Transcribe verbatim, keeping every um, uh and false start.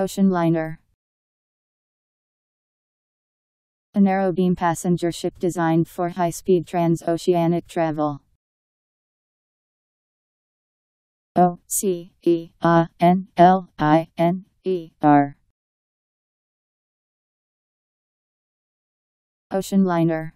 Ocean liner. A narrow-beam passenger ship designed for high-speed transoceanic travel. O C E A N L I N E R Ocean liner.